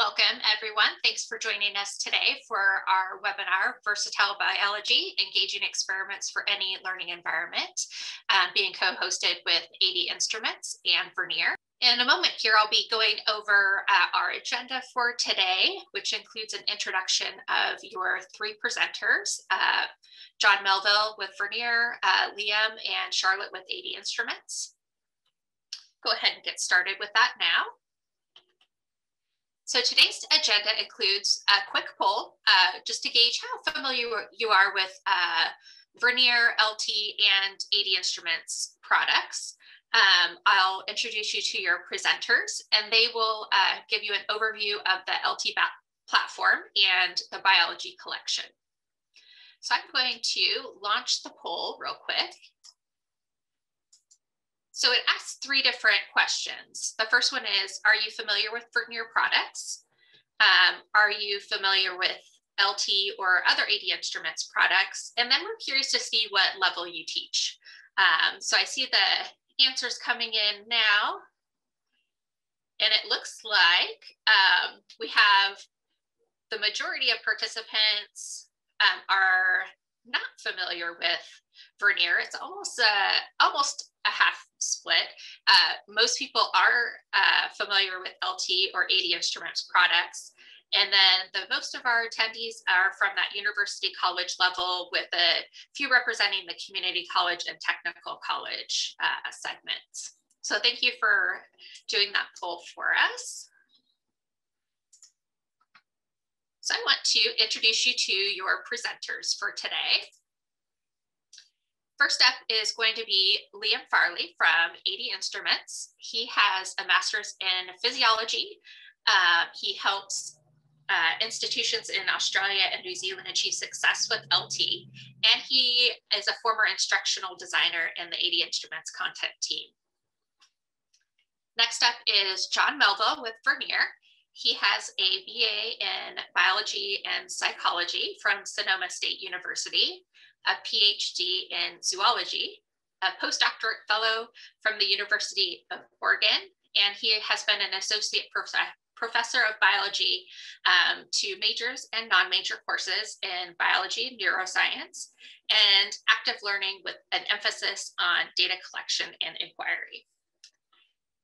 Welcome, everyone. Thanks for joining us today for our webinar, Versatile Biology, Engaging Experiments for Any Learning Environment, being co-hosted with AD Instruments and Vernier. In a moment here, I'll be going over our agenda for today, which includes an introduction of your three presenters, John Melville with Vernier, Liam and Charlotte with AD Instruments. Go ahead and get started with that now. So today's agenda includes a quick poll just to gauge how familiar you are with Vernier, LT, and AD Instruments products. I'll introduce you to your presenters, and they will give you an overview of the LT platform and the biology collection. So I'm going to launch the poll real quick. So it asks three different questions. The first one is, are you familiar with Vernier products? Are you familiar with LT or other AD Instruments products? And then we're curious to see what level you teach. So I see the answers coming in now. And it looks like we have the majority of participants are not familiar with Vernier. It's almost a half split. Most people are familiar with LT or AD Instruments products. And then the most of our attendees are from that university college level, with a few representing the community college and technical college segments. So thank you for doing that poll for us. So I want to introduce you to your presenters for today. First up is going to be Liam Farley from AD Instruments. He has a master's in physiology. He helps institutions in Australia and New Zealand achieve success with LT. And he is a former instructional designer in the AD Instruments content team. Next up is John Melville with Vernier. He has a BA in biology and psychology from Sonoma State University, a PhD in zoology, a postdoctorate fellow from the University of Oregon, and he has been an associate professor of biology to majors and non-major courses in biology, neuroscience, and active learning with an emphasis on data collection and inquiry.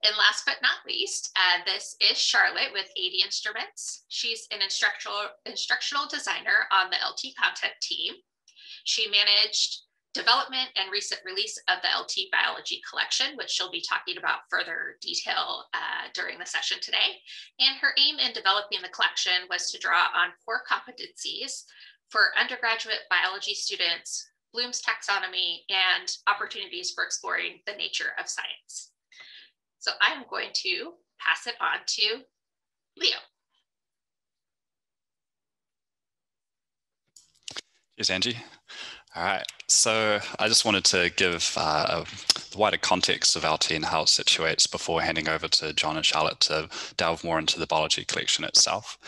And last but not least, this is Charlotte with AD Instruments. She's an instructional designer on the LT content team. She managed development and recent release of the LT biology collection, which she'll be talking about further detail during the session today. And her aim in developing the collection was to draw on core competencies for undergraduate biology students, Bloom's taxonomy, and opportunities for exploring the nature of science. So I'm going to pass it on to Leo. Yes, Angie. All right. So I just wanted to give the wider context of LT and how it situates before handing over to John and Charlotte to delve more into the biology collection itself.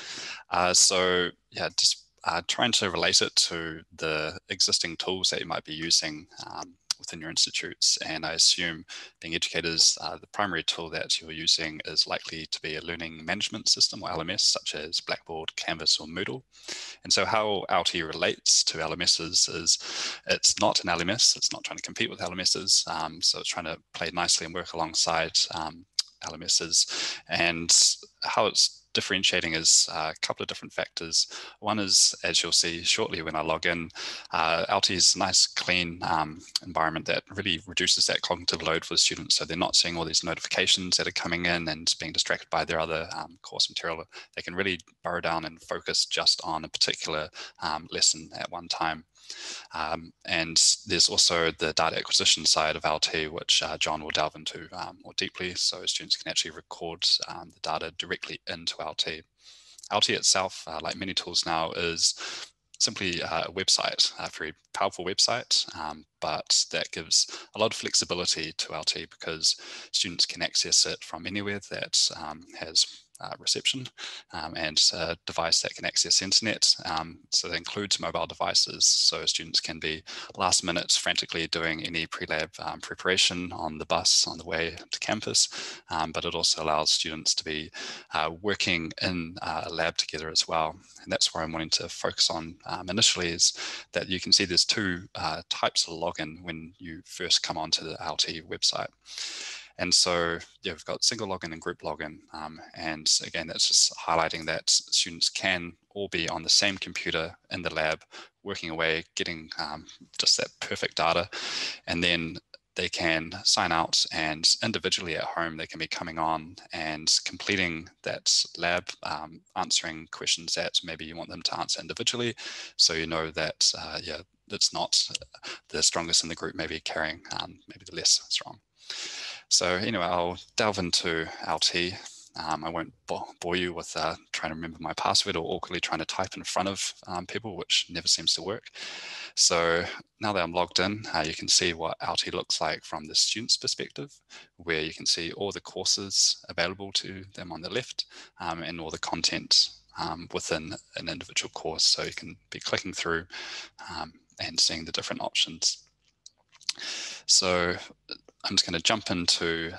So yeah, just trying to relate it to the existing tools that you might be using within your institutes. And I assume, being educators, the primary tool that you're using is likely to be a learning management system, or LMS, such as Blackboard, Canvas, or Moodle. And so how LT relates to LMSs is it's not an LMS, it's not trying to compete with LMSs. So it's trying to play nicely and work alongside LMSs. And how it's differentiating is a couple of different factors. One is, as you'll see shortly when I log in, LT is a nice clean environment that really reduces that cognitive load for the students. So they're not seeing all these notifications that are coming in and being distracted by their other course material. They can really burrow down and focus just on a particular lesson at one time. And there's also the data acquisition side of LT, which John will delve into more deeply, so students can actually record the data directly into LT. LT itself, like many tools now, is simply a website, a very powerful website, but that gives a lot of flexibility to LT because students can access it from anywhere that has reception and a device that can access internet. So that includes mobile devices. So students can be last minute frantically doing any pre-lab preparation on the bus on the way to campus, but it also allows students to be working in a lab together as well. And that's where I'm wanting to focus on initially, is that you can see there's two types of login when you first come onto the LT website. And so you've got single login and group login. And again, that's just highlighting that students can all be on the same computer in the lab, working away, getting just that perfect data. And then they can sign out, and individually at home, they can be coming on and completing that lab, answering questions that maybe you want them to answer individually. So you know that, yeah, it's not the strongest in the group, maybe carrying maybe the less strong. So anyway, I'll delve into LT. I won't bore you with trying to remember my password or awkwardly trying to type in front of people, which never seems to work. So now that I'm logged in, you can see what LT looks like from the student's perspective, where you can see all the courses available to them on the left and all the content within an individual course. So you can be clicking through and seeing the different options. So I'm just going to jump into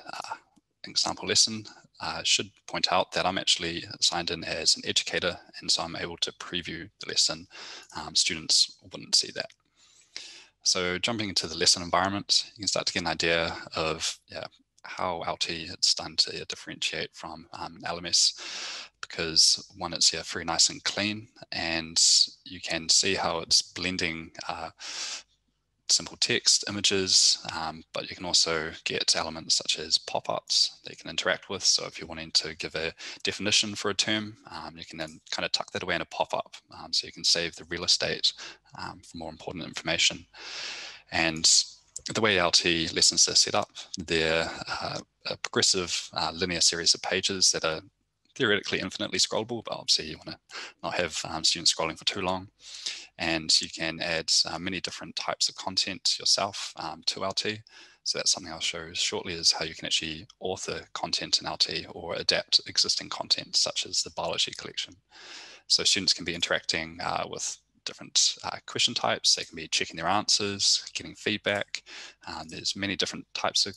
an example lesson. I should point out that I'm actually signed in as an educator, and so I'm able to preview the lesson. Students wouldn't see that. So jumping into the lesson environment, you can start to get an idea of how LT is starting to differentiate from LMS, because one, it's very nice and clean, and you can see how it's blending simple text, images, but you can also get elements such as pop-ups that you can interact with. So if you're wanting to give a definition for a term, you can then kind of tuck that away in a pop-up, so you can save the real estate for more important information. And the way LT lessons are set up, they're a progressive linear series of pages that are theoretically infinitely scrollable, but obviously you want to not have students scrolling for too long. And you can add many different types of content yourself to LT. So that's something I'll show shortly, is how you can actually author content in LT or adapt existing content, such as the biology collection. So students can be interacting with different question types. They can be checking their answers, getting feedback. There's many different types of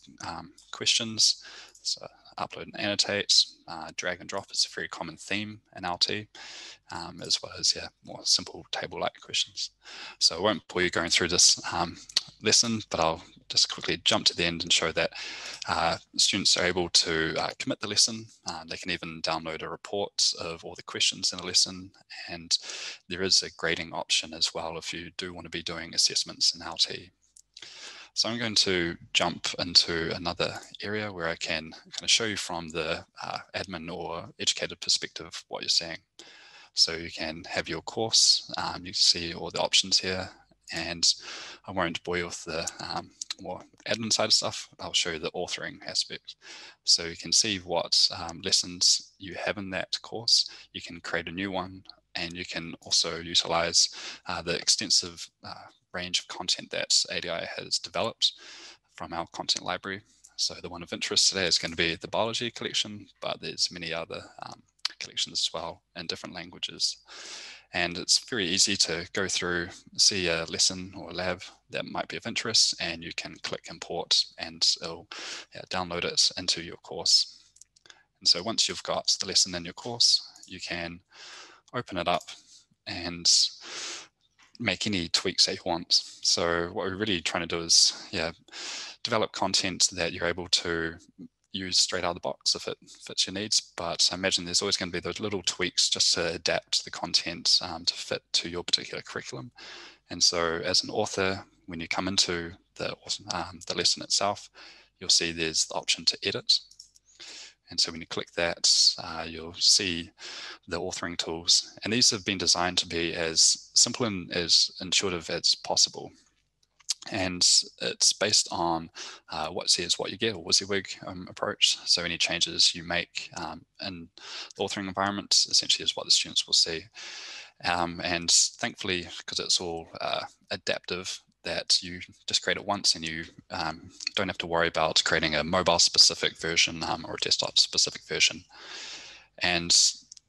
questions. So upload and annotate, drag and drop is a very common theme in LT, as well as more simple table-like questions. So I won't bore you going through this lesson, but I'll just quickly jump to the end and show that students are able to commit the lesson. They can even download a report of all the questions in a lesson, and there is a grading option as well if you do want to be doing assessments in LT. So I'm going to jump into another area where I can kind of show you from the admin or educator perspective what you're seeing. So you can have your course, you can see all the options here, and I won't bore you with the more admin side of stuff. I'll show you the authoring aspect. So you can see what lessons you have in that course. You can create a new one, and you can also utilize the extensive range of content that ADI has developed from our content library. So the one of interest today is going to be the biology collection, but there's many other collections as well in different languages. And it's very easy to go through, see a lesson or a lab that might be of interest, and you can click import and it'll download it into your course. And so once you've got the lesson in your course, you can open it up and make any tweaks that you want. So what we're really trying to do is develop content that you're able to use straight out of the box if it fits your needs, but I imagine there's always going to be those little tweaks just to adapt the content to fit to your particular curriculum. And so as an author, when you come into the lesson itself, you'll see there's the option to edit. And so when you click that, you'll see the authoring tools. And these have been designed to be as simple and as intuitive as possible. And it's based on what's here is what you get, or WYSIWYG approach. So any changes you make in the authoring environment essentially is what the students will see. And thankfully, because it's all adaptive, that you just create it once and you don't have to worry about creating a mobile specific version or a desktop specific version. And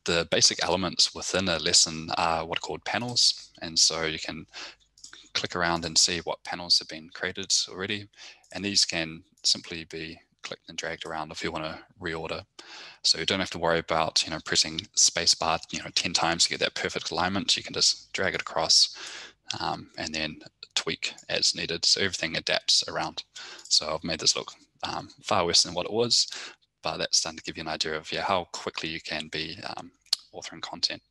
the basic elements within a lesson are what are called panels. And so you can click around and see what panels have been created already. And these can simply be clicked and dragged around if you want to reorder. So you don't have to worry about, you know, pressing spacebar, you know, 10 times to get that perfect alignment. You can just drag it across and then tweak as needed. So everything adapts around. So I've made this look far worse than what it was, but that's starting to give you an idea of how quickly you can be authoring content.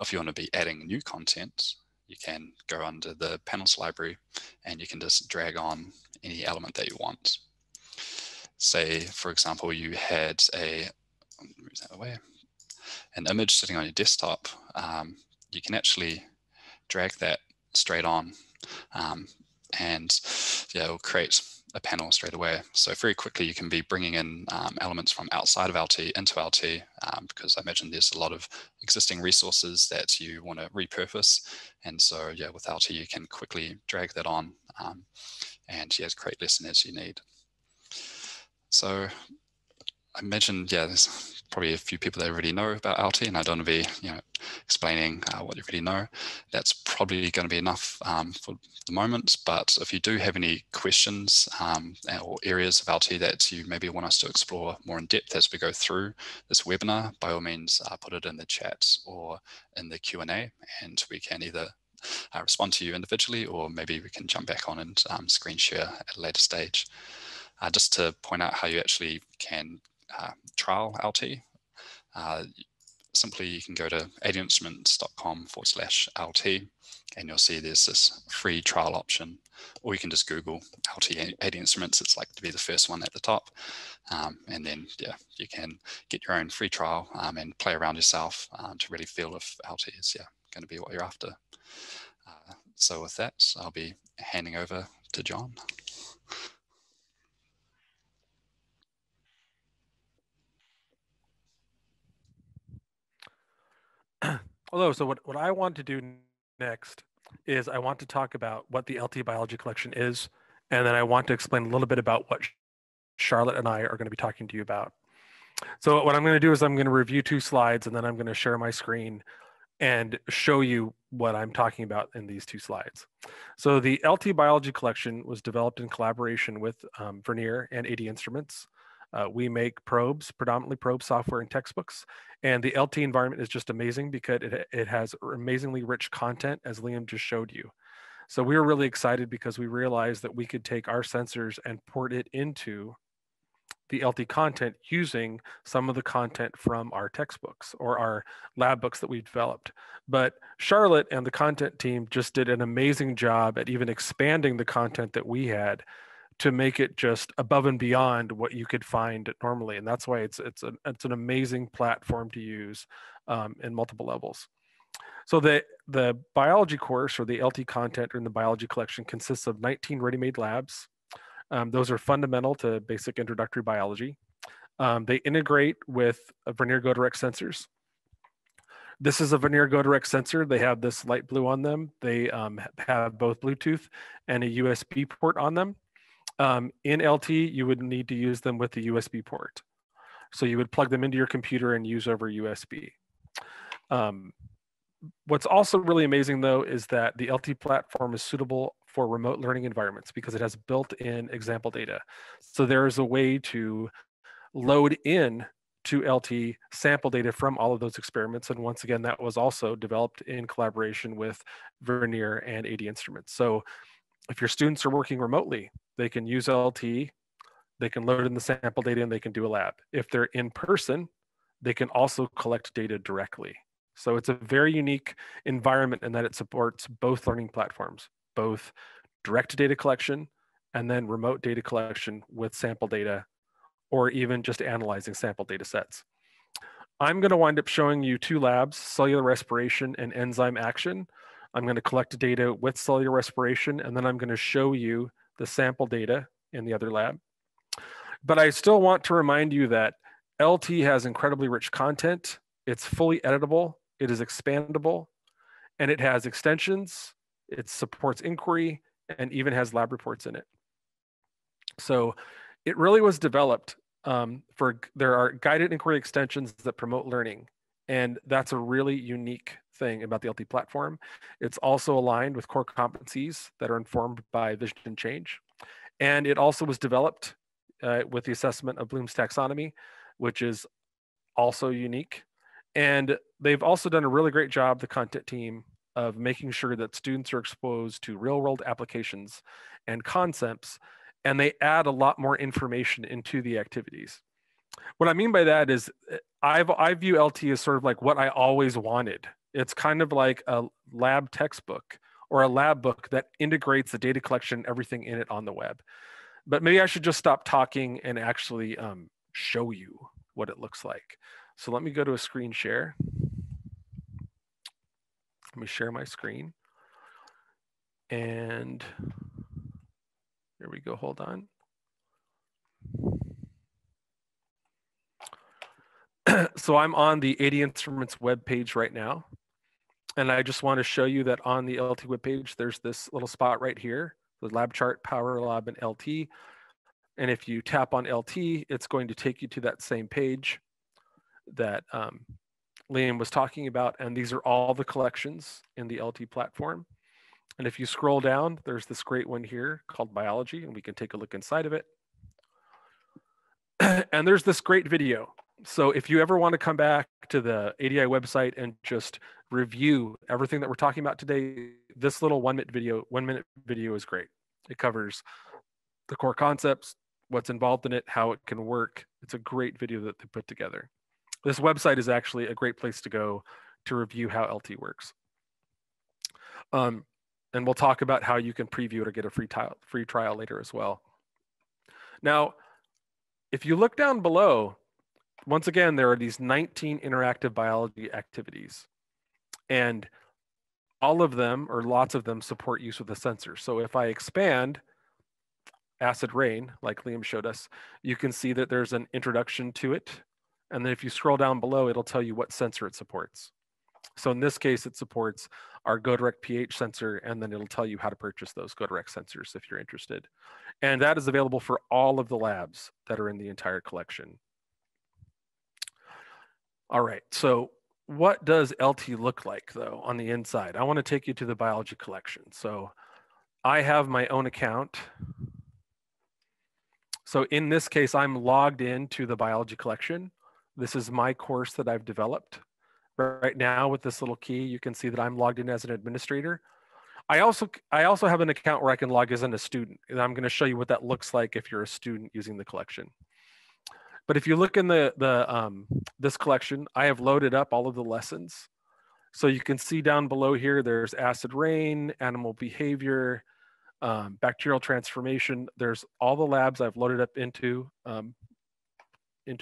If you want to be adding new content, you can go under the panels library and you can just drag on any element that you want. Say, for example, you had an image sitting on your desktop. You can actually drag that straight on and it'll create a panel straight away. So very quickly you can be bringing in elements from outside of LT into LT because I imagine there's a lot of existing resources that you want to repurpose. And so with LT you can quickly drag that on and create lesson as you need. So I mentioned, there's probably a few people that already know about LT, and I don't want to be explaining what you already know. That's probably going to be enough for the moment, but if you do have any questions or areas of LT that you maybe want us to explore more in depth as we go through this webinar, by all means put it in the chat or in the Q&A, and we can either respond to you individually or maybe we can jump back on and screen share at a later stage. Just to point out how you actually can trial LT, simply you can go to adinstruments.com/LT and you'll see there's this free trial option, or you can just Google LT AD Instruments. It's like to be the first one at the top, and then you can get your own free trial and play around yourself to really feel if LT is going to be what you're after. So with that, I'll be handing over to John. Hello, so what I want to do next is I want to talk about what the LT Biology collection is, and then I want to explain a little bit about what Charlotte and I are going to be talking to you about. So what I'm going to do is I'm going to review two slides, and then I'm going to share my screen and show you what I'm talking about in these two slides. So the LT Biology collection was developed in collaboration with Vernier and AD Instruments. We make probes, predominantly probe software and textbooks. And the LT environment is just amazing because it has amazingly rich content, as Liam just showed you. So we were really excited because we realized that we could take our sensors and port it into the LT content using some of the content from our textbooks or our lab books that we've developed. But Charlotte and the content team just did an amazing job at even expanding the content that we had to make it just above and beyond what you could find normally. And that's why it's an amazing platform to use in multiple levels. So the biology course, or the LT content in the biology collection, consists of 19 ready-made labs. Those are fundamental to basic introductory biology. They integrate with Vernier GoDirect sensors. This is a Vernier GoDirect sensor. They have this light blue on them. They have both Bluetooth and a USB port on them. In LT, you would need to use them with the USB port. So you would plug them into your computer and use over USB. What's also really amazing, though, is that the LT platform is suitable for remote learning environments because it has built-in example data. So there is a way to load in to LT sample data from all of those experiments. And once again, that was also developed in collaboration with Vernier and AD Instruments. So if your students are working remotely, they can use LT, they can load in the sample data, and they can do a lab. If they're in person, they can also collect data directly. So it's a very unique environment in that it supports both learning platforms, both direct data collection and then remote data collection with sample data, or even just analyzing sample data sets. I'm going to wind up showing you two labs, cellular respiration and enzyme action. I'm going to collect data with cellular respiration, and then I'm going to show you the sample data in the other lab. But I still want to remind you that LT has incredibly rich content. It's fully editable, it is expandable, and it has extensions, it supports inquiry, and even has lab reports in it. So it really was developed for, there are guided inquiry extensions that promote learning. And that's a really unique thing about the LT platform. It's also aligned with core competencies that are informed by vision and change. And it also was developed with the assessment of Bloom's taxonomy, which is also unique. And they've also done a really great job, the content team, of making sure that students are exposed to real world applications and concepts, and they add a lot more information into the activities. What I mean by that is I view LT as sort of like what I always wanted. It's kind of like a lab textbook or a lab book that integrates the data collection, everything in it on the web. But maybe I should just stop talking and actually show you what it looks like. So let me go to a screen share. Let me share my screen. And here we go, hold on. So I'm on the AD Instruments webpage right now. And I just want to show you that on the LT webpage, there's this little spot right here, the lab chart, Power Lab, and LT. And if you tap on LT, it's going to take you to that same page that Liam was talking about. And these are all the collections in the LT platform. And if you scroll down, there's this great one here called Biology, and we can take a look inside of it. And there's this great video. So if you ever want to come back to the ADI website and just review everything that we're talking about today, this little one minute video is great. It covers the core concepts, what's involved in it, how it can work. It's a great video that they put together. This website is actually a great place to go to review how LT works. And we'll talk about how you can preview it or get a free trial later as well. Now, if you look down below, once again, there are these 19 interactive biology activities, and all of them, or lots of them, support use of the sensor. So if I expand acid rain, like Liam showed us, you can see that there's an introduction to it. And then if you scroll down below, it'll tell you what sensor it supports. So in this case, it supports our GoDirect pH sensor, and then it'll tell you how to purchase those GoDirect sensors if you're interested. And that is available for all of the labs that are in the entire collection. All right, so what does LT look like though on the inside? I want to take you to the biology collection. So I have my own account. So in this case, I'm logged into the biology collection. This is my course that I've developed. Right now with this little key, you can see that I'm logged in as an administrator. I also have an account where I can log as in a student, and I'm going to show you what that looks like if you're a student using the collection. But if you look in this collection, I have loaded up all of the lessons. So you can see down below here, there's acid rain, animal behavior, bacterial transformation. There's all the labs I've loaded up into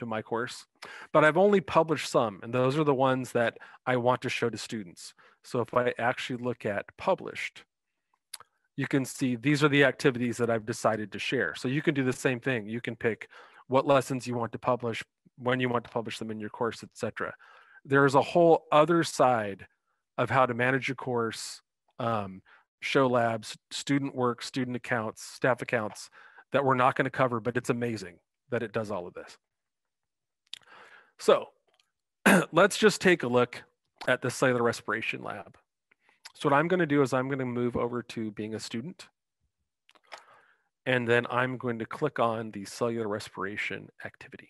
my course, but I've only published some, and those are the ones that I want to show to students. So if I actually look at published, you can see these are the activities that I've decided to share. So you can do the same thing. You can pick what lessons you want to publish, when you want to publish them in your course, etc. There's a whole other side of how to manage your course, show labs, student work, student accounts, staff accounts that we're not going to cover, but it's amazing that it does all of this. So let's just take a look at the cellular respiration lab. So what I'm going to do is I'm going to move over to being a student. And then I'm going to click on the cellular respiration activity.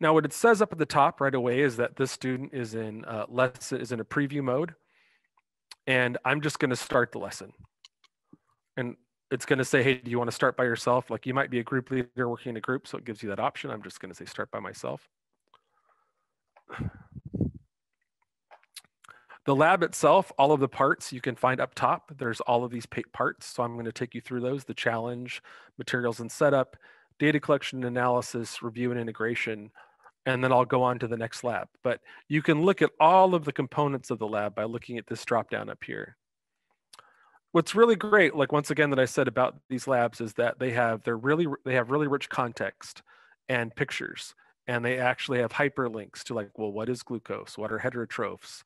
Now, what it says up at the top right away is that this student is in a preview mode, and I'm just going to start the lesson. And it's going to say, hey, do you want to start by yourself? Like, you might be a group leader working in a group, so it gives you that option. I'm just going to say start by myself. The lab itself, all of the parts you can find up top. There's all of these parts. So I'm going to take you through those: the challenge, materials and setup, data collection and analysis, review and integration, and then I'll go on to the next lab. But you can look at all of the components of the lab by looking at this drop down up here. What's really great, like once again that I said about these labs, is that they have really rich context and pictures, and they actually have hyperlinks to, like, well, what is glucose? What are heterotrophs?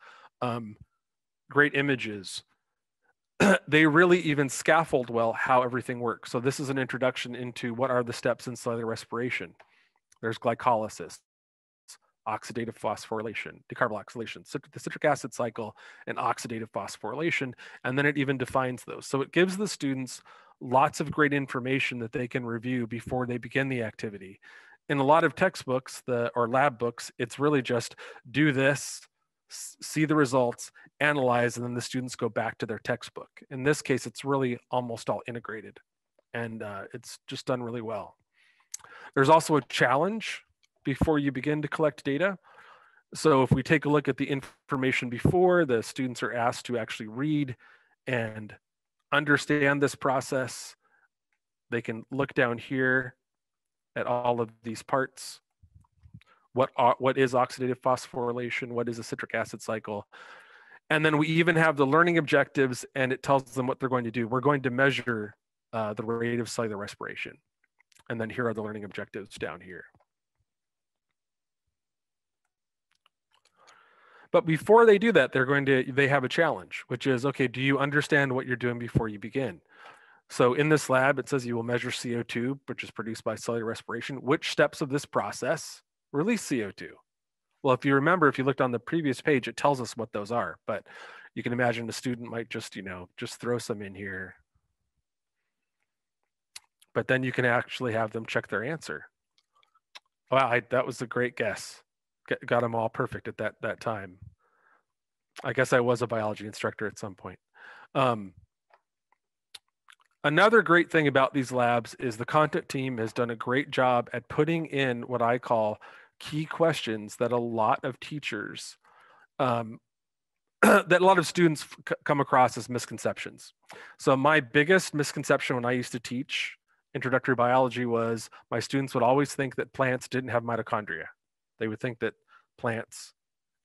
great images. They really even scaffold well how everything works. So this is an introduction into what are the steps in cellular respiration. There's glycolysis, oxidative phosphorylation, decarboxylation, the citric acid cycle, and oxidative phosphorylation, and then it even defines those. So it gives the students lots of great information that they can review before they begin the activity. In a lot of textbooks or lab books, it's really just do this, see the results, analyze, and then the students go back to their textbook. In this case, it's really almost all integrated, and it's just done really well. There's also a challenge before you begin to collect data. So if we take a look at the information before, the students are asked to actually read and understand this process. They can look down here at all of these parts. What is oxidative phosphorylation? What is a citric acid cycle? And then we even have the learning objectives, and it tells them what they're going to do. We're going to measure the rate of cellular respiration. And then here are the learning objectives down here. But before they do that, they have a challenge, which is, okay, do you understand what you're doing before you begin? So in this lab, it says you will measure CO2, which is produced by cellular respiration. Which steps of this process release CO2? Well, if you remember, if you looked on the previous page, it tells us what those are, but you can imagine the student might just, you know, just throw some in here. But then you can actually have them check their answer. Wow, that was a great guess. Got them all perfect at that time. I guess I was a biology instructor at some point. Another great thing about these labs is the content team has done a great job at putting in what I call key questions that a lot of teachers, that a lot of students come across as misconceptions. So my biggest misconception when I used to teach introductory biology was my students would always think that plants didn't have mitochondria. They would think that plants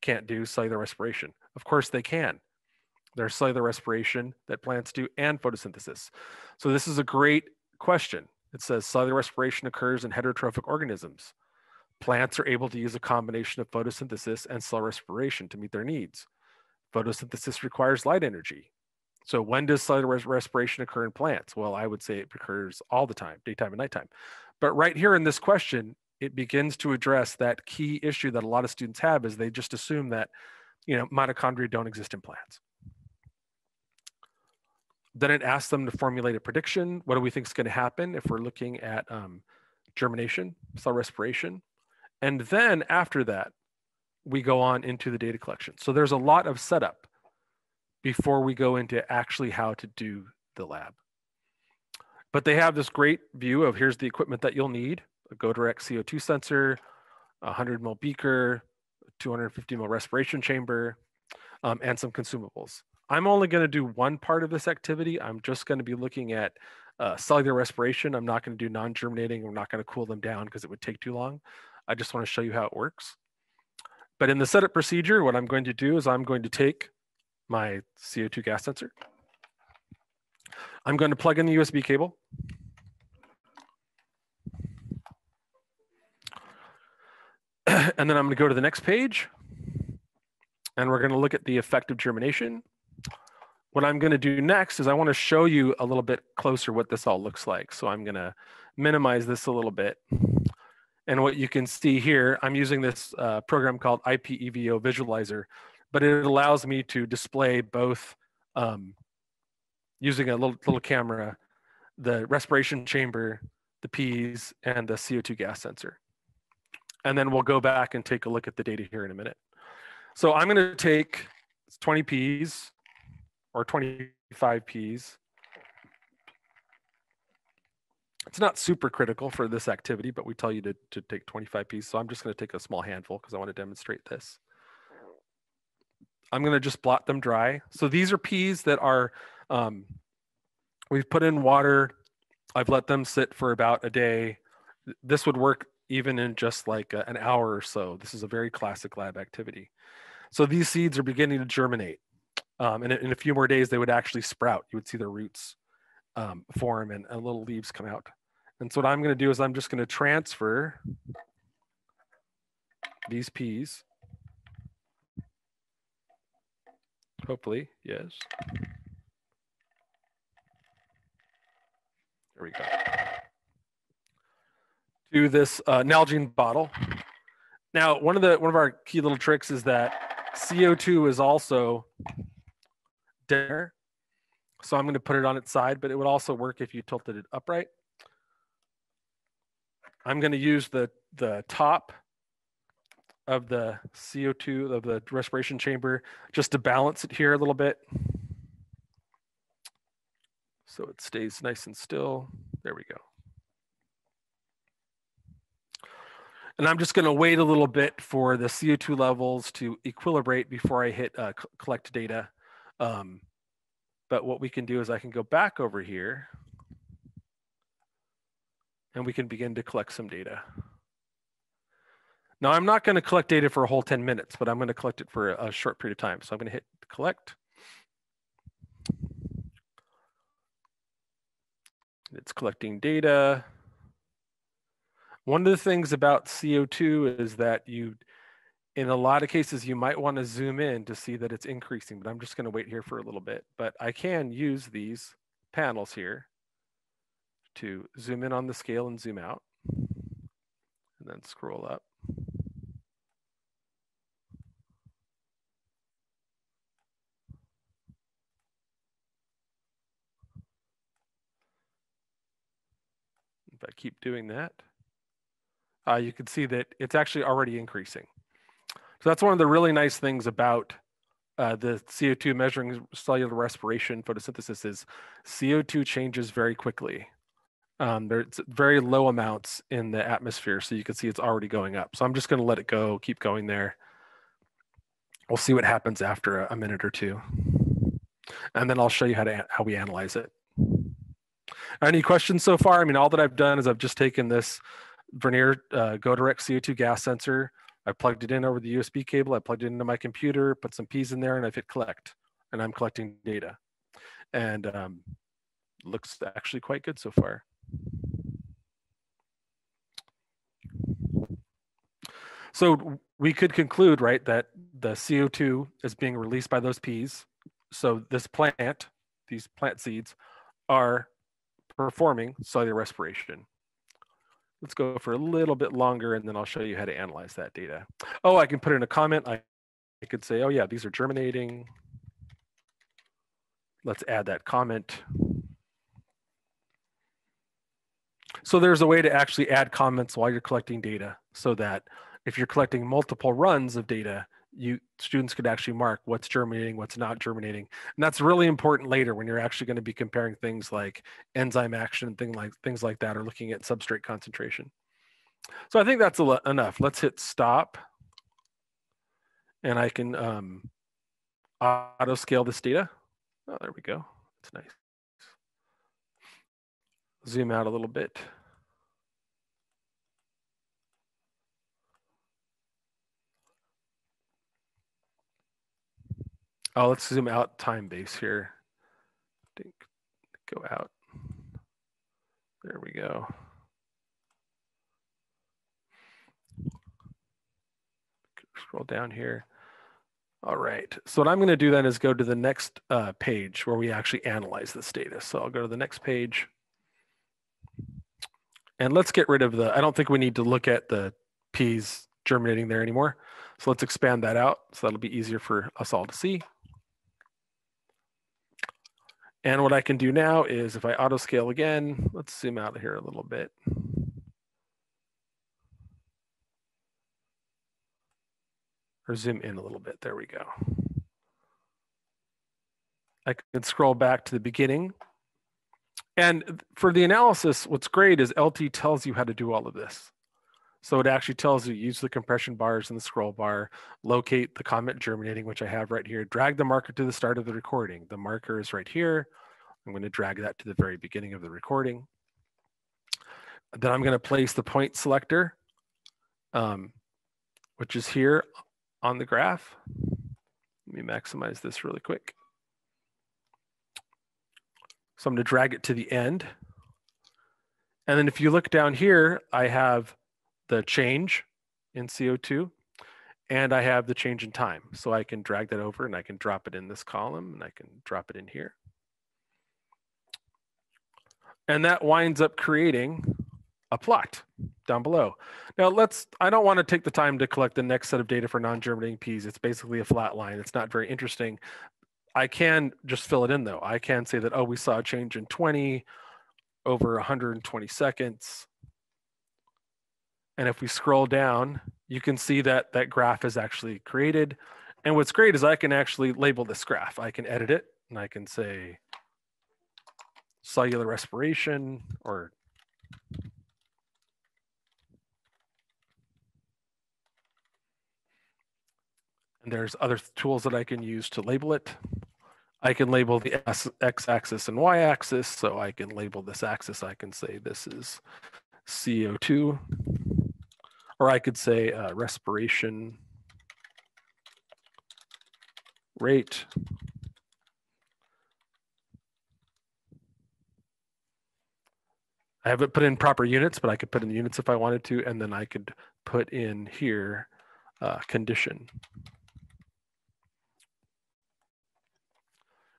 can't do cellular respiration. Of course they can. There's cellular respiration that plants do and photosynthesis. So this is a great question. It says cellular respiration occurs in heterotrophic organisms. Plants are able to use a combination of photosynthesis and cell respiration to meet their needs. Photosynthesis requires light energy. So when does cellular respiration occur in plants? Well, I would say it occurs all the time, daytime and nighttime. But right here in this question, it begins to address that key issue that a lot of students have is they just assume that, you know, mitochondria don't exist in plants. Then it asks them to formulate a prediction. What do we think is going to happen if we're looking at germination, cell respiration? And then after that, we go on into the data collection. So there's a lot of setup before we go into actually how to do the lab. But they have this great view of here's the equipment that you'll need. A GoDirect CO2 sensor, 100 ml beaker, 250 ml respiration chamber, and some consumables. I'm only going to do one part of this activity. I'm just going to be looking at cellular respiration. I'm not going to do non-germinating. We're not going to cool them down because it would take too long. I just want to show you how it works. But in the setup procedure, what I'm going to do is I'm going to take my CO2 gas sensor. I'm going to plug in the USB cable. And then I'm going to go to the next page, and we're going to look at the effect of germination. What I'm going to do next is I want to show you a little bit closer what this all looks like. So I'm going to minimize this a little bit. And what you can see here, I'm using this program called IPEVO Visualizer, but it allows me to display both using a little camera, the respiration chamber, the Ps, and the CO2 gas sensor. And then we'll go back and take a look at the data here in a minute. So I'm going to take 20 Ps or 25 Ps. It's not super critical for this activity, but we tell you to take 25 Ps. So I'm just going to take a small handful because I want to demonstrate this. I'm going to just blot them dry. So these are Ps that are, we've put in water. I've let them sit for about a day. This would work even in just like an hour or so. This is a very classic lab activity. So these seeds are beginning to germinate. And in a few more days, they would actually sprout. You would see their roots form and little leaves come out. And so what I'm gonna do is I'm just gonna transfer these peas Hopefully, yes. There we go. To this Nalgene bottle. Now, one of our key little tricks is that CO2 is also there. So I'm going to put it on its side, but it would also work if you tilted it upright. I'm going to use the top of the CO2 of the respiration chamber just to balance it here a little bit, so it stays nice and still. There we go. And I'm just going to wait a little bit for the CO2 levels to equilibrate before I hit collect data. But what we can do is I can go back over here and we can begin to collect some data. Now, I'm not going to collect data for a whole 10 minutes, but I'm going to collect it for a short period of time. So I'm going to hit collect. It's collecting data. One of the things about CO2 is that you, in a lot of cases, you might want to zoom in to see that it's increasing, but I'm just going to wait here for a little bit. But I can use these panels here to zoom in on the scale and zoom out, and then scroll up. If I keep doing that, you can see that it's actually already increasing. So that's one of the really nice things about the CO2 measuring cellular respiration photosynthesis is CO2 changes very quickly. There's very low amounts in the atmosphere, so you can see it's already going up. So I'm just going to let it go, keep going there. We'll see what happens after a minute or two. And then I'll show you how we analyze it. Any questions so far? I mean, all that I've done is I've just taken this Vernier GoDirect CO2 gas sensor. I plugged it in over the USB cable. I plugged it into my computer, put some P's in there, and I've hit collect. And I'm collecting data. And looks actually quite good so far. So we could conclude, right, that the CO2 is being released by those P's. So this plant, these plant seeds, are performing cellular respiration. Let's go for a little bit longer, and then I'll show you how to analyze that data. Oh, I can put in a comment. I could say, oh yeah, these are germinating. Let's add that comment. So there's a way to actually add comments while you're collecting data, so that if you're collecting multiple runs of data, students could actually mark what's germinating, what's not germinating. And that's really important later when you're actually going to be comparing things like enzyme action, things like that, or looking at substrate concentration. So I think that's enough. Let's hit stop. And I can auto scale this data. Oh, there we go. That's nice. Zoom out a little bit. Oh, let's zoom out time base here. Go out. There we go. Scroll down here. All right. So what I'm going to do then is go to the next page where we actually analyze this data. So I'll go to the next page. And let's get rid of I don't think we need to look at the P's germinating there anymore. So let's expand that out. So that'll be easier for us all to see. And what I can do now is if I auto scale again, let's zoom out here a little bit. Or zoom in a little bit, there we go. I can scroll back to the beginning. And for the analysis, what's great is LT tells you how to do all of this. So it actually tells you, use the compression bars and the scroll bar, locate the comment germinating, which I have right here, drag the marker to the start of the recording. The marker is right here. I'm going to drag that to the very beginning of the recording. Then I'm going to place the point selector, which is here on the graph. Let me maximize this really quick. So I'm going to drag it to the end. And then if you look down here, I have the change in CO2. And I have the change in time. So I can drag that over and I can drop it in this column and I can drop it in here. And that winds up creating a plot down below. Now I don't want to take the time to collect the next set of data for non-germinating peas. It's basically a flat line. It's not very interesting. I can just fill it in though. I can say that, oh, we saw a change in 20 over 120 seconds. And if we scroll down, you can see that that graph is actually created. And what's great is I can actually label this graph. I can edit it and I can say cellular respiration or and there's other tools that I can use to label it. I can label the x-axis and y-axis. So I can label this axis. I can say this is CO2. Or I could say respiration rate. I haven't put in proper units, but I could put in the units if I wanted to. And then I could put in here condition.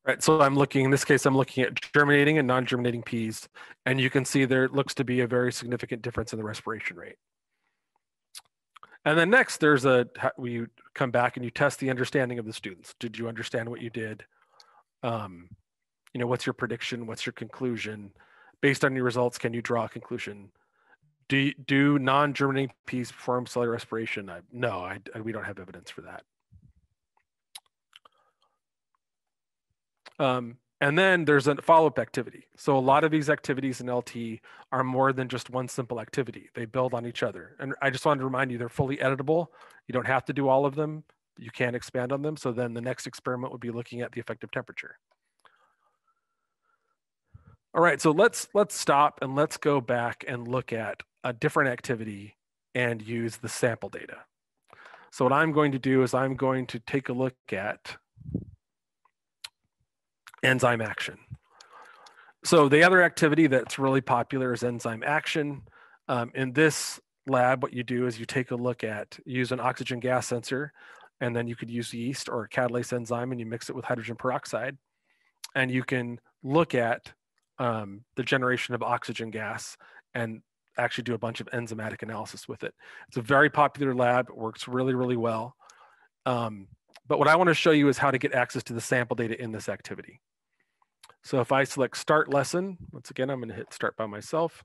All right, so I'm looking, in this case, I'm looking at germinating and non-germinating peas. And you can see there looks to be a very significant difference in the respiration rate. And then next, you come back and you test the understanding of the students. Did you understand what you did? What's your prediction? What's your conclusion? Based on your results, can you draw a conclusion? Do non-germinating peas perform cellular respiration? No, we don't have evidence for that. And then there's a follow-up activity. So a lot of these activities in LT are more than just one simple activity. They build on each other. And I just wanted to remind you, they're fully editable. You don't have to do all of them. You can expand on them. So then the next experiment would be looking at the effective temperature. All right, so let's stop and let's go back and look at a different activity and use the sample data. So what I'm going to do is I'm going to take a look at Enzyme Action. So the other activity that's really popular is Enzyme Action. In this lab, what you do is you take a look at, use an oxygen gas sensor, and then you could use yeast or a catalase enzyme and you mix it with hydrogen peroxide. And you can look at the generation of oxygen gas and actually do a bunch of enzymatic analysis with it. It's a very popular lab. It works really, really well. But what I want to show you is how to get access to the sample data in this activity. So if I select start lesson, once again, I'm going to hit start by myself.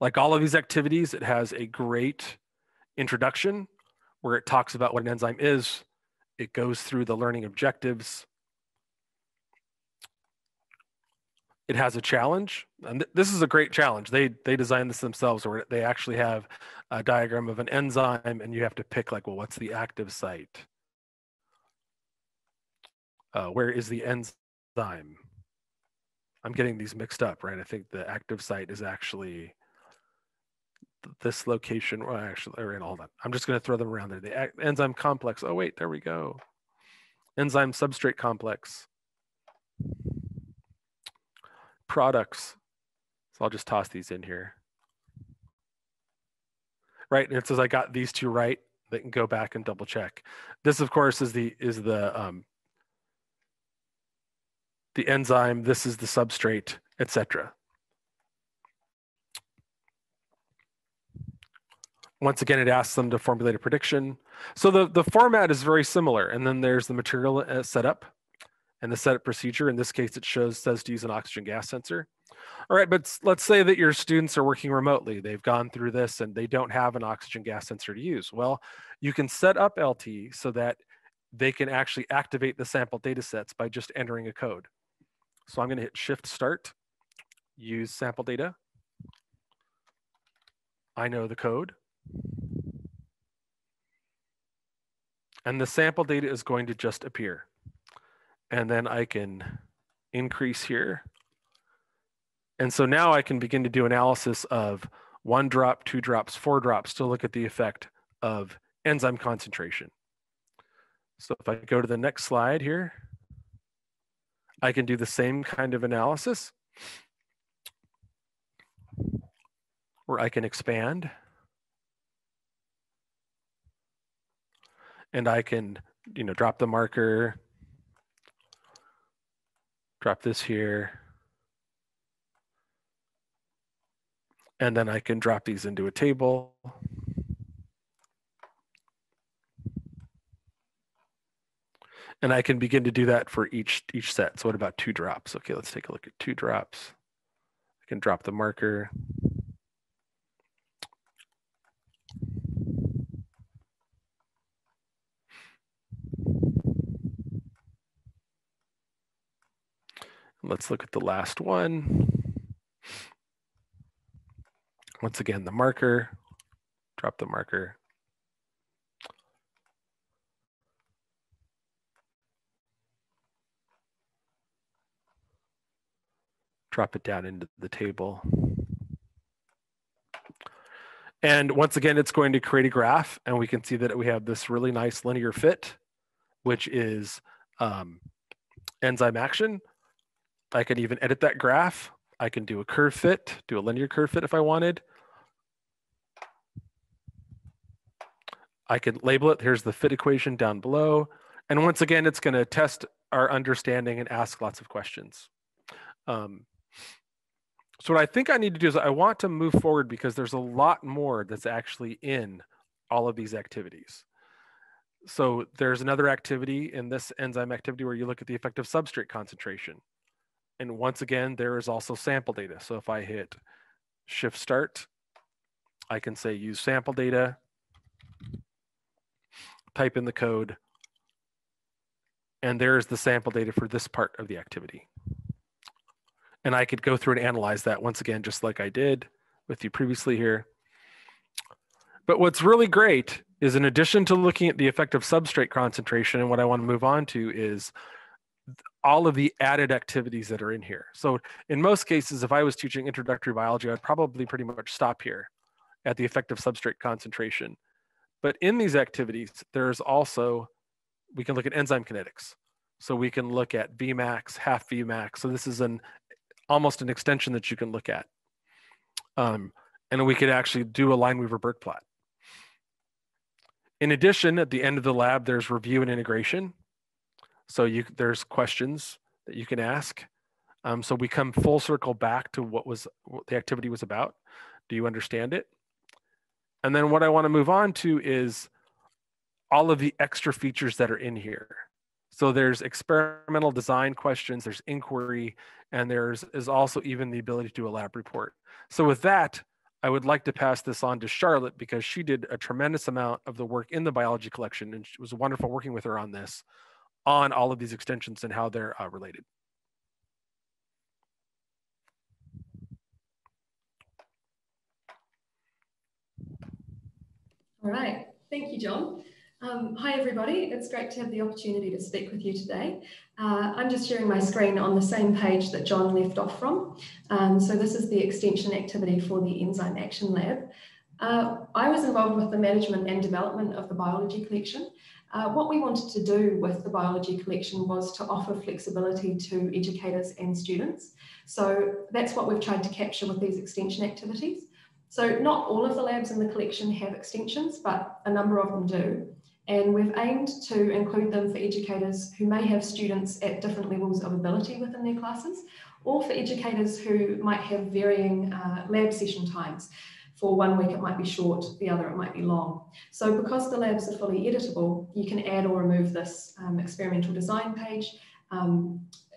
Like all of these activities, it has a great introduction where it talks about what an enzyme is. It goes through the learning objectives. It has a challenge, and this is a great challenge. They designed this themselves, where they actually have a diagram of an enzyme and you have to pick like, well, what's the active site? Where is the enzyme? I'm getting these mixed up, right? I think the active site is actually this location. Well, actually, hold on. I'm just gonna throw them around there. The enzyme complex, oh wait, there we go. Enzyme substrate complex. Products. So I'll just toss these in here. Right, and it says I got these two right. They can go back and double check. This, of course, is the enzyme. This is the substrate, etc. Once again, it asks them to formulate a prediction. So the format is very similar. And then there's the material setup. And the setup procedure, in this case, it says to use an oxygen gas sensor. All right, but let's say that your students are working remotely. They've gone through this and they don't have an oxygen gas sensor to use. Well, you can set up LT so that they can actually activate the sample data sets by just entering a code. So I'm going to hit Shift Start, use sample data. I know the code. And the sample data is going to just appear. And then I can increase here. And so now I can begin to do analysis of 1 drop, 2 drops, 4 drops to look at the effect of enzyme concentration. So if I go to the next slide here, I can do the same kind of analysis where I can expand. and I can, you know, drop the marker, drop this here, and then I can drop these into a table. And I can begin to do that for each set. So what about 2 drops? Okay, let's take a look at 2 drops. I can drop the marker. Let's look at the last one. Once again, the marker, drop the marker. Drop it down into the table. And once again, it's going to create a graph, and we can see that we have this really nice linear fit, which is enzyme action. I could even edit that graph. I can do a curve fit, do a linear curve fit if I wanted. I could label it. Here's the fit equation down below. And once again, it's going to test our understanding and ask lots of questions. So what I think I need to do is I want to move forward because there's a lot more that's actually in all of these activities. So there's another activity in this enzyme activity where you look at the effective substrate concentration. And once again, there is also sample data. So if I hit shift start, I can say use sample data, type in the code, and there's the sample data for this part of the activity. And I could go through and analyze that once again, just like I did with you previously here. But what's really great is in addition to looking at the effective substrate concentration, and what I want to move on to is all of the added activities that are in here. So in most cases, if I was teaching introductory biology, I'd probably pretty much stop here at the effective substrate concentration. But in these activities, there's also, we can look at enzyme kinetics. So we can look at Vmax, half Vmax. So this is almost an extension that you can look at. And we could actually do a Lineweaver-Burk plot. In addition, at the end of the lab, there's review and integration. So there's questions that you can ask. So we come full circle back to what the activity was about. Do you understand it? And then what I want to move on to is all of the extra features that are in here. So there's experimental design questions, there's inquiry, and there is also even the ability to do a lab report. So with that, I would like to pass this on to Charlotte because she did a tremendous amount of the work in the biology collection, and it was wonderful working with her on this, on all of these extensions and how they're related. All right, thank you, John. Hi everybody, it's great to have the opportunity to speak with you today. I'm just sharing my screen on the same page that John left off from. So this is the extension activity for the Enzyme Action Lab. I was involved with the management and development of the biology collection. What we wanted to do with the biology collection was to offer flexibility to educators and students. So that's what we've tried to capture with these extension activities. So not all of the labs in the collection have extensions, but a number of them do. And we've aimed to include them for educators who may have students at different levels of ability within their classes, or for educators who might have varying lab session times. For 1 week, it might be short, the other, it might be long. So because the labs are fully editable, you can add or remove this experimental design page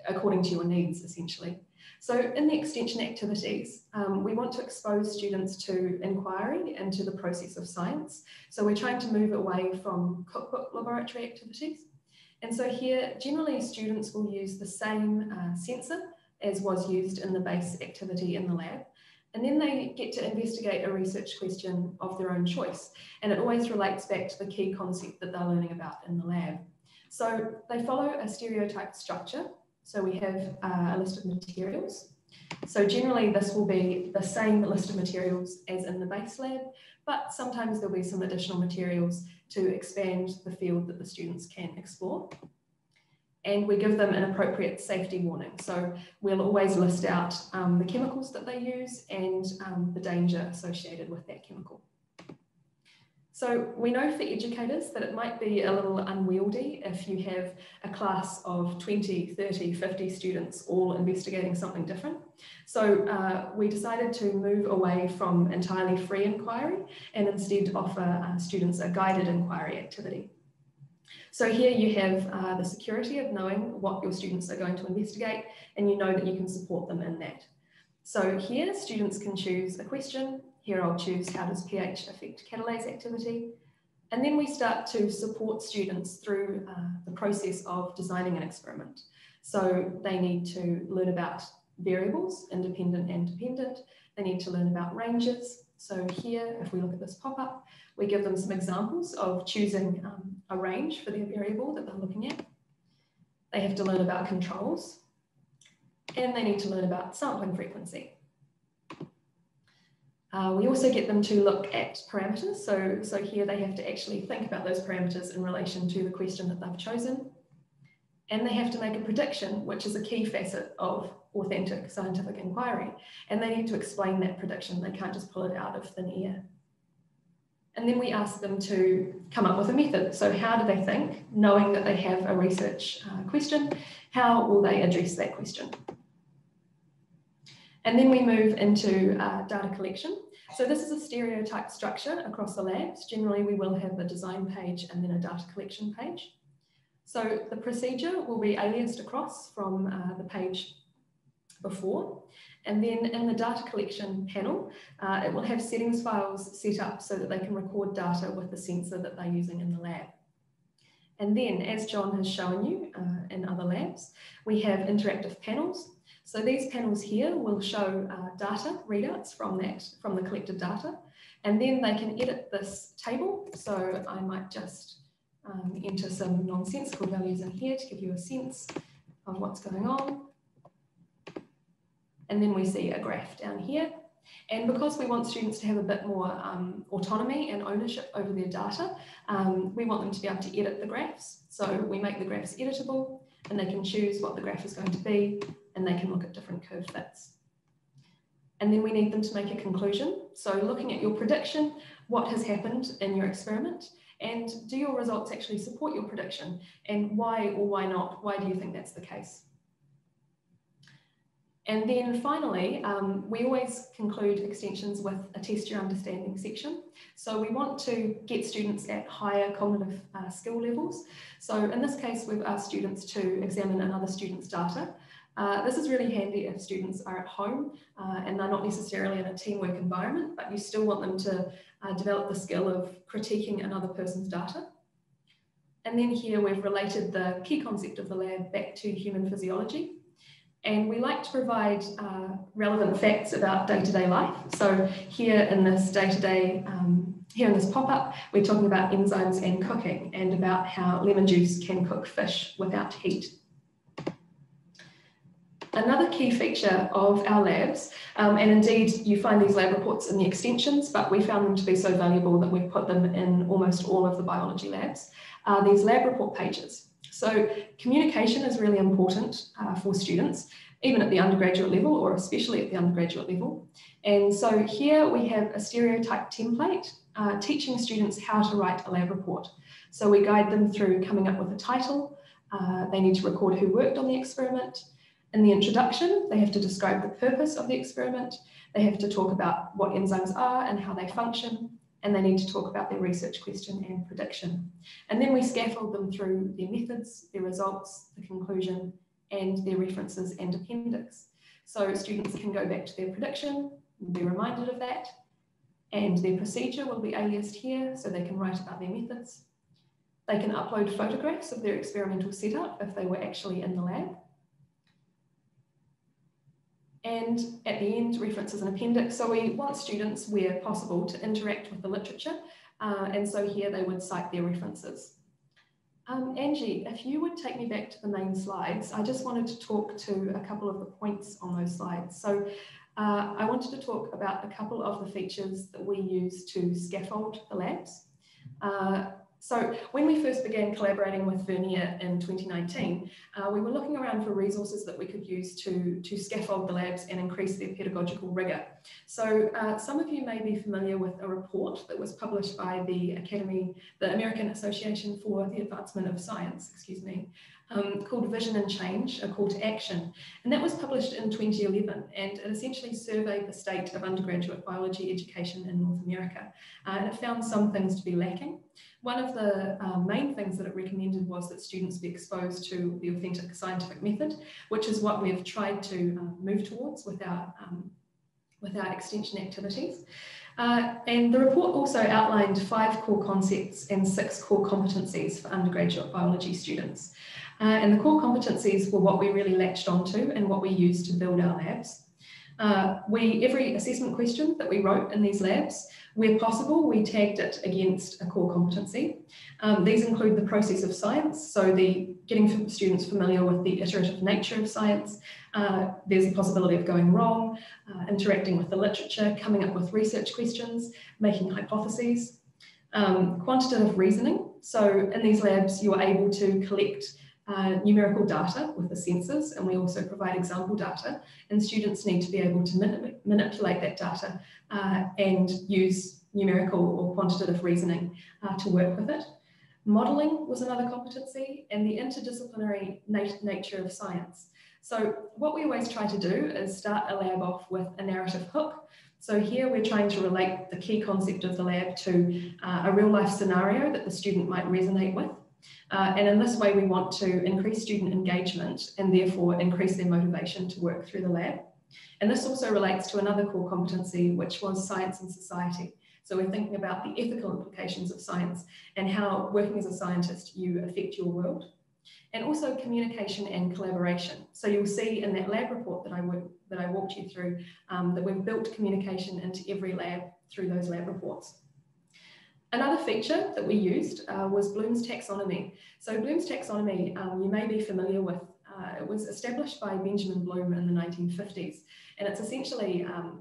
according to your needs, essentially. So in the extension activities, we want to expose students to inquiry and to the process of science. So we're trying to move away from cookbook laboratory activities. And so here, generally students will use the same sensor as was used in the base activity in the lab. And then they get to investigate a research question of their own choice. And it always relates back to the key concept that they're learning about in the lab. So they follow a stereotyped structure. So we have a list of materials. So generally this will be the same list of materials as in the base lab, but sometimes there'll be some additional materials to expand the field that the students can explore. And we give them an appropriate safety warning. So we'll always list out the chemicals that they use and the danger associated with that chemical. So we know for educators that it might be a little unwieldy if you have a class of 20, 30, 50 students all investigating something different. So we decided to move away from entirely free inquiry and instead offer students a guided inquiry activity. So here you have the security of knowing what your students are going to investigate, and you know that you can support them in that. So here students can choose a question. Here I'll choose how does pH affect catalase activity? And then we start to support students through the process of designing an experiment. So they need to learn about variables, independent and dependent. They need to learn about ranges. So here, if we look at this pop-up, we give them some examples of choosing a range for their variable that they're looking at. They have to learn about controls, and they need to learn about sampling frequency. We also get them to look at parameters. So here they have to actually think about those parameters in relation to the question that they've chosen. And they have to make a prediction, which is a key facet of authentic scientific inquiry. And they need to explain that prediction. They can't just pull it out of thin air. And then we ask them to come up with a method. So how do they think, knowing that they have a research question, how will they address that question? And then we move into data collection. So this is a stereotype structure across the labs. Generally, we will have a design page and then a data collection page. So the procedure will be aliased across from the page before. And then in the data collection panel, it will have settings files set up so that they can record data with the sensor that they're using in the lab. And then, as John has shown you in other labs, we have interactive panels. So these panels here will show data readouts from the collected data. And then they can edit this table. So I might just enter some nonsensical values in here to give you a sense of what's going on. And then we see a graph down here. And because we want students to have a bit more autonomy and ownership over their data, we want them to be able to edit the graphs. So we make the graphs editable, and they can choose what the graph is going to be, and they can look at different curve fits. And then we need them to make a conclusion. So looking at your prediction, what has happened in your experiment, and do your results actually support your prediction, and why or why not? Why do you think that's the case? And then finally, we always conclude extensions with a test your understanding section. So we want to get students at higher cognitive skill levels. So in this case, we've asked students to examine another student's data. This is really handy if students are at home and they're not necessarily in a teamwork environment, but you still want them to develop the skill of critiquing another person's data. And then here we've related the key concept of the lab back to human physiology. And we like to provide relevant facts about day-to-day life. So here in this day-to-day, here in this pop-up, we're talking about enzymes and cooking and about how lemon juice can cook fish without heat. Another key feature of our labs, and indeed you find these lab reports in the extensions, but we found them to be so valuable that we've put them in almost all of the biology labs, are these lab report pages. So communication is really important for students, even at the undergraduate level, or especially at the undergraduate level. And so here we have a stereotype template teaching students how to write a lab report. So we guide them through coming up with a title. They need to record who worked on the experiment. In the introduction, they have to describe the purpose of the experiment. They have to talk about what enzymes are and how they function. And they need to talk about their research question and prediction. And then we scaffold them through their methods, their results, the conclusion, and their references and appendix. So students can go back to their prediction, be reminded of that, and their procedure will be aliased here so they can write about their methods. They can upload photographs of their experimental setup if they were actually in the lab. And at the end, references and appendix. So we want students, where possible, to interact with the literature. And so here they would cite their references. Angie, if you would take me back to the main slides, I just wanted to talk to a couple of the points on those slides. So I wanted to talk about a couple of the features that we use to scaffold the labs. So when we first began collaborating with Vernier in 2019, we were looking around for resources that we could use to scaffold the labs and increase their pedagogical rigour. So some of you may be familiar with a report that was published by the American Association for the Advancement of Science, called Vision and Change: A Call to Action. And that was published in 2011, and it essentially surveyed the state of undergraduate biology education in North America. And it found some things to be lacking. One of the main things that it recommended was that students be exposed to the authentic scientific method, which is what we've tried to move towards with our extension activities. And the report also outlined 5 core concepts and 6 core competencies for undergraduate biology students. And the core competencies were what we really latched onto and what we used to build our labs. Every assessment question that we wrote in these labs, where possible, we tagged it against a core competency. These include the process of science, so getting students familiar with the iterative nature of science. There's a possibility of going wrong, interacting with the literature, coming up with research questions, making hypotheses. Quantitative reasoning, so in these labs you are able to collect numerical data with the sensors, and we also provide example data, and students need to be able to manipulate that data and use numerical or quantitative reasoning to work with it. Modelling was another competency, and the interdisciplinary nature of science. So what we always try to do is start a lab off with a narrative hook. So here we're trying to relate the key concept of the lab to a real life scenario that the student might resonate with. And in this way, we want to increase student engagement and therefore increase their motivation to work through the lab. And this also relates to another core competency, which was science and society. So we're thinking about the ethical implications of science and how, working as a scientist, you affect your world. And also communication and collaboration. So you'll see in that lab report that I walked you through that we've built communication into every lab through those lab reports. Another feature that we used was Bloom's Taxonomy. So Bloom's Taxonomy, you may be familiar with. It was established by Benjamin Bloom in the 1950s, and it's essentially a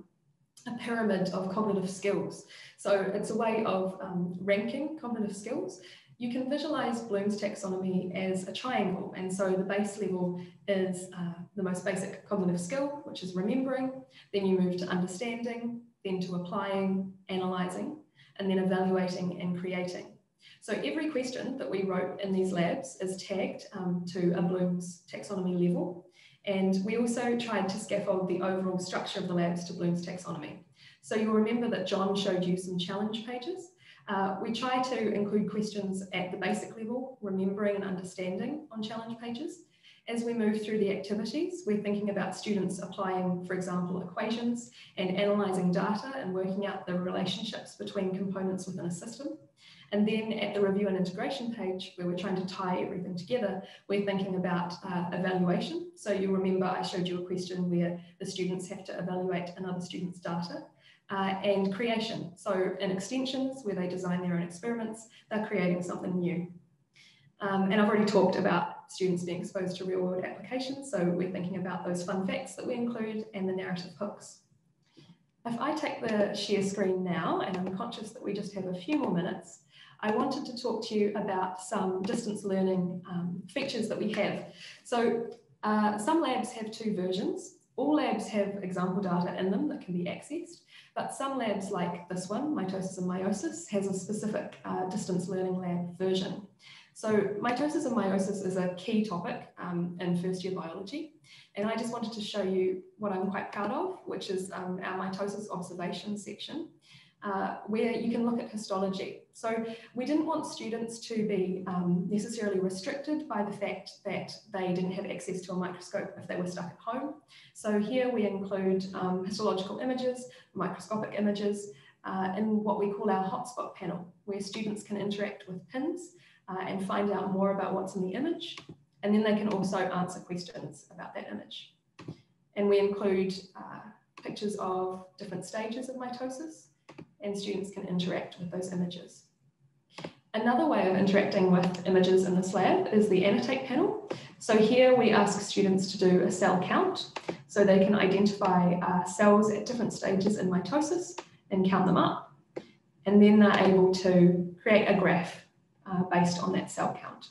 pyramid of cognitive skills. So it's a way of ranking cognitive skills. You can visualize Bloom's taxonomy as a triangle, and so the base level is the most basic cognitive skill, which is remembering. Then you move to understanding, then to applying, analyzing, and then evaluating and creating. So every question that we wrote in these labs is tagged to a Bloom's taxonomy level. And we also tried to scaffold the overall structure of the labs to Bloom's taxonomy. So you'll remember that John showed you some challenge pages. We try to include questions at the basic level, remembering and understanding, on challenge pages. As we move through the activities, we're thinking about students applying, for example, equations and analysing data and working out the relationships between components within a system. And then at the review and integration page, where we're trying to tie everything together, we're thinking about evaluation. So you'll remember I showed you a question where the students have to evaluate another student's data. And creation, so in extensions where they design their own experiments, they're creating something new. And I've already talked about students being exposed to real world applications, so we're thinking about those fun facts that we include and the narrative hooks. If I take the share screen now, and I'm conscious that we just have a few more minutes, I wanted to talk to you about some distance learning features that we have. So some labs have 2 versions. All labs have example data in them that can be accessed, but some labs, like this one, Mitosis and Meiosis, has a specific distance learning lab version. So mitosis and meiosis is a key topic in first-year biology, and I just wanted to show you what I'm quite proud of, which is our mitosis observation section, where you can look at histology. So we didn't want students to be necessarily restricted by the fact that they didn't have access to a microscope if they were stuck at home. So here we include histological images, microscopic images, in what we call our hotspot panel, where students can interact with pins and find out more about what's in the image. And then they can also answer questions about that image. And we include pictures of different stages of mitosis, and students can interact with those images. Another way of interacting with images in this lab is the annotate panel. So here we ask students to do a cell count, so they can identify cells at different stages in mitosis and count them up. And then they're able to create a graph based on that cell count.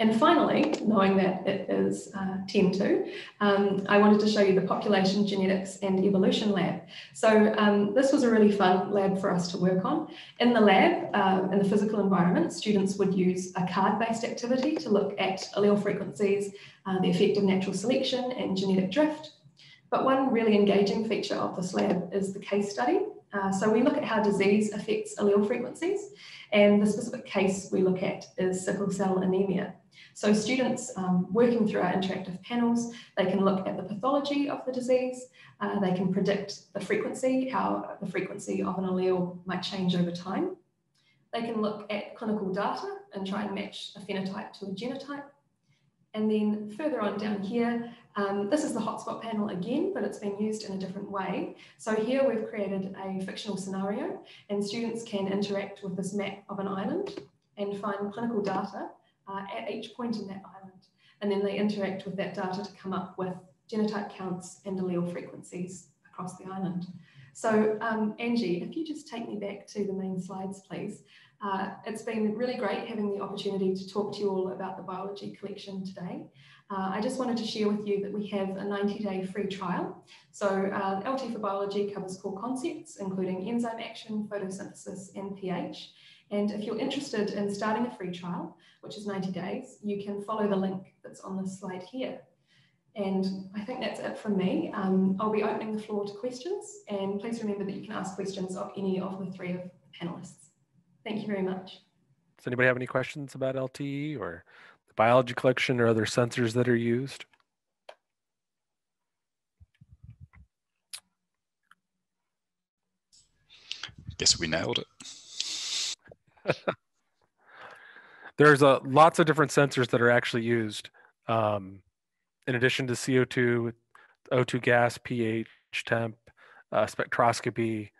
And finally, knowing that it is 10-2, I wanted to show you the Population Genetics and Evolution Lab. So this was a really fun lab for us to work on. In the lab, in the physical environment, students would use a card-based activity to look at allele frequencies, the effect of natural selection and genetic drift. But one really engaging feature of this lab is the case study. So we look at how disease affects allele frequencies, and the specific case we look at is sickle cell anemia. So students working through our interactive panels, they can look at the pathology of the disease, they can predict the frequency, how the frequency of an allele might change over time. They can look at clinical data and try and match a phenotype to a genotype. And then further on down here, this is the hotspot panel again, but it's been used in a different way. So here we've created a fictional scenario, and students can interact with this map of an island and find clinical data at each point in that island. And then they interact with that data to come up with genotype counts and allele frequencies across the island. So Angie, if you just take me back to the main slides, please. It's been really great having the opportunity to talk to you all about the biology collection today. I just wanted to share with you that we have a 90-day free trial. So LT for Biology covers core concepts, including enzyme action, photosynthesis, and pH. And if you're interested in starting a free trial, which is 90 days, you can follow the link that's on this slide here. And I think that's it from me. I'll be opening the floor to questions, and please remember that you can ask questions of any of the three of the panelists. Thank you very much. Does anybody have any questions about LT or the biology collection or other sensors that are used? I guess we nailed it. There's lots of different sensors that are actually used. In addition to CO2, O2 gas, pH, temp, spectroscopy.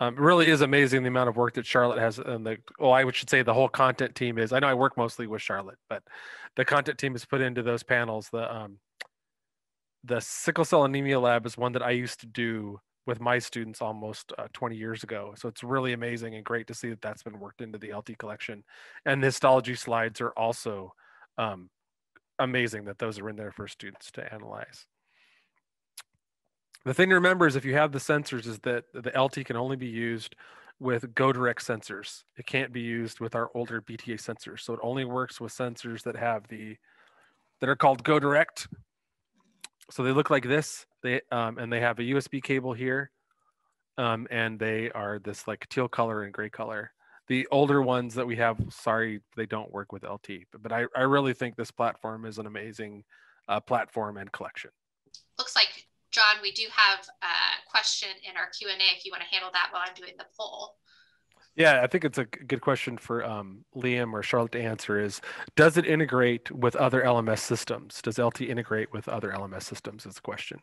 It really is amazing the amount of work that Charlotte has, and I should say the whole content team is. I know I work mostly with Charlotte, but the content team is put into those panels. The sickle cell anemia lab is one that I used to do with my students almost 20 years ago. So it's really amazing and great to see that that's been worked into the LT collection. And the histology slides are also amazing that those are in there for students to analyze. The thing to remember is if you have the sensors is that the LT can only be used with GoDirect sensors. It can't be used with our older BTA sensors. So it only works with sensors that have that are called GoDirect. So they look like this. They have a USB cable here, and they are this like teal color and gray color. The older ones that we have, sorry, they don't work with LT. But I really think this platform is an amazing platform and collection. Looks like, John, we do have a question in our Q&A if you want to handle that while I'm doing the poll. Yeah, I think it's a good question for Liam or Charlotte to answer is, does it integrate with other LMS systems? Does LT integrate with other LMS systems is the question.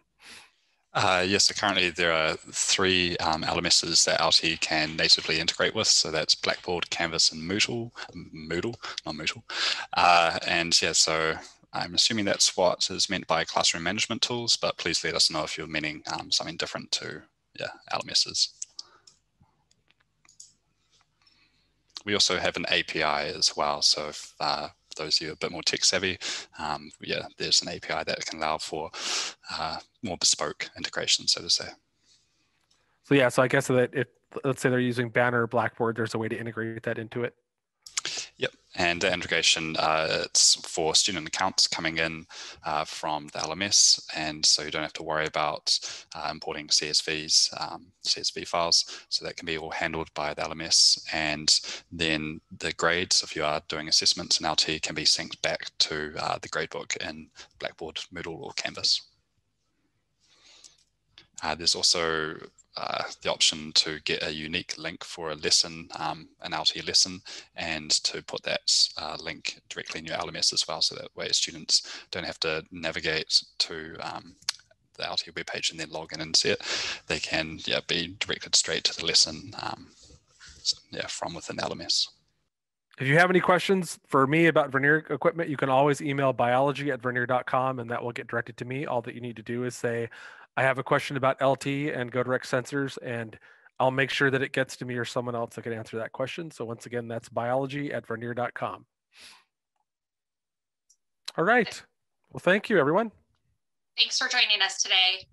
Yes, so currently there are three LMSs that LT can natively integrate with. So that's Blackboard, Canvas, and Moodle, not Moodle. And yeah, so I'm assuming that's what is meant by classroom management tools, but please let us know if you're meaning something different to LMSs. We also have an API as well. So if those of you are a bit more tech savvy, there's an API that can allow for more bespoke integration, so to say. So yeah, so I guess that if, let's say they're using Banner or Blackboard, there's a way to integrate that into it. Yep, and the integration, it's for student accounts coming in from the LMS, and so you don't have to worry about importing CSV files, so that can be all handled by the LMS. And then the grades, if you are doing assessments in LT, can be synced back to the gradebook in Blackboard, Moodle, or Canvas. There's also the option to get a unique link for a lesson, an LT lesson, and to put that link directly in your LMS as well, so that way students don't have to navigate to the LT webpage and then log in and see it. They can be directed straight to the lesson from within LMS. If you have any questions for me about Vernier equipment, you can always email biology@vernier.com, and that will get directed to me. All that you need to do is say, I have a question about LT and GoDirect sensors, and I'll make sure that it gets to me or someone else that can answer that question. So once again, that's biology@vernier.com. All right. Well, thank you, everyone. Thanks for joining us today.